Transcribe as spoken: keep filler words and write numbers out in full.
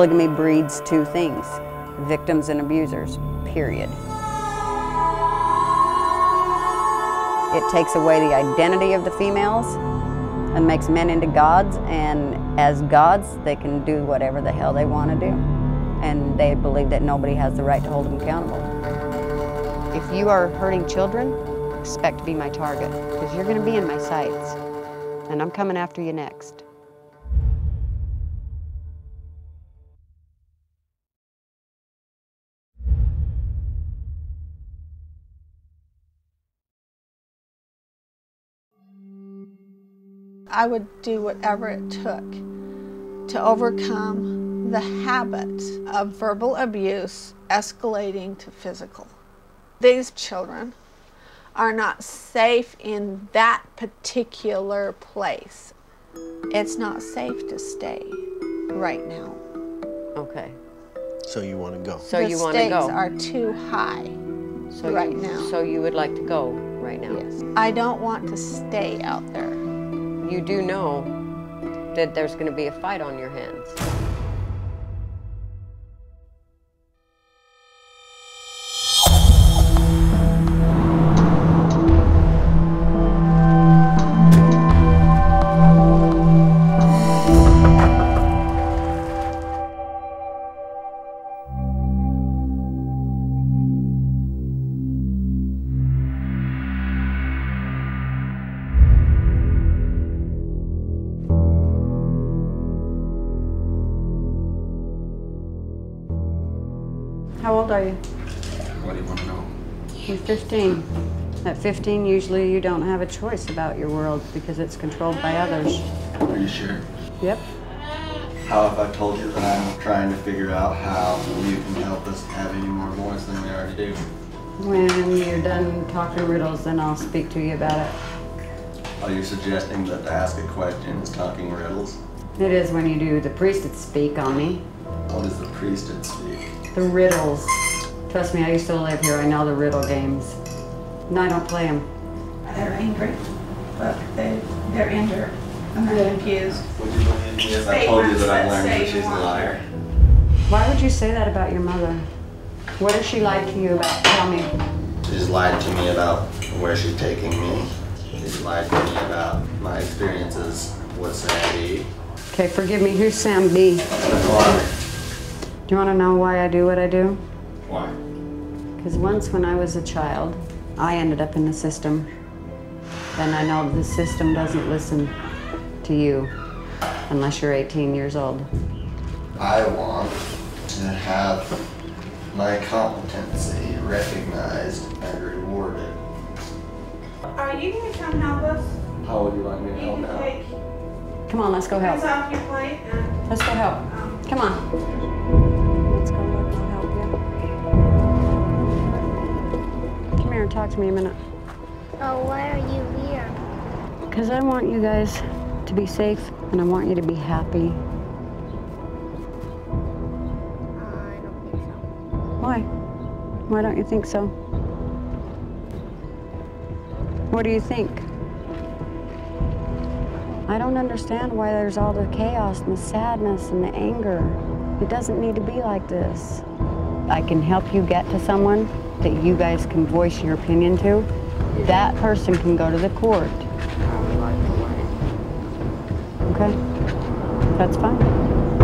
Polygamy breeds two things: victims and abusers, period. It takes away the identity of the females and makes men into gods, and as gods they can do whatever the hell they want to do. And they believe that nobody has the right to hold them accountable. If you are hurting children, expect to be my target, because you're going to be in my sights, and I'm coming after you next. I would do whatever it took to overcome the habit of verbal abuse escalating to physical. These children are not safe in that particular place. It's not safe to stay right now. Okay. So you want to go? So you want to go? The stakes are too high so right you, now. So you would like to go right now? Yes. I don't want to stay out there. You do know that there's going to be a fight on your hands. How old are you? What do you want to know? You're fifteen. At fifteen, usually you don't have a choice about your world because it's controlled by others. Are you sure? Yep. How have I told you that I'm trying to figure out how you can help us have any more voice than we already do? When you're done talking riddles, then I'll speak to you about it. Are you suggesting that to ask a question is talking riddles? It is when you do the priesthood speak on me. What is the priesthood speak? The riddles. Trust me, I used to live here. I know the riddle games. No, I don't play them. They're angry, but they, they're injured and they're confused. Would you believe me if I told you that I learned that she's a liar? Why would you say that about your mother? What has she lied to you about? Tell me. She's lied to me about where she's taking me. She's lied to me about my experiences with Sam B. Okay, forgive me. Who's Sam B? That's Do you want to know why I do what I do? Why? Because once when I was a child, I ended up in the system. And I know the system doesn't listen to you unless you're eighteen years old. I want to have my competency recognized and rewarded. Are you going to come help us? How would you like me to help now? Come on, let's go help. Off your plate and let's go help. Um, come on. Talk to me a minute. Oh, why are you here? Because I want you guys to be safe, and I want you to be happy. Uh, I don't think so. Why? Why don't you think so? What do you think? I don't understand why there's all the chaos and the sadness and the anger. It doesn't need to be like this. I can help you get to someone that you guys can voice your opinion to. That person can go to the court. Okay? That's fine.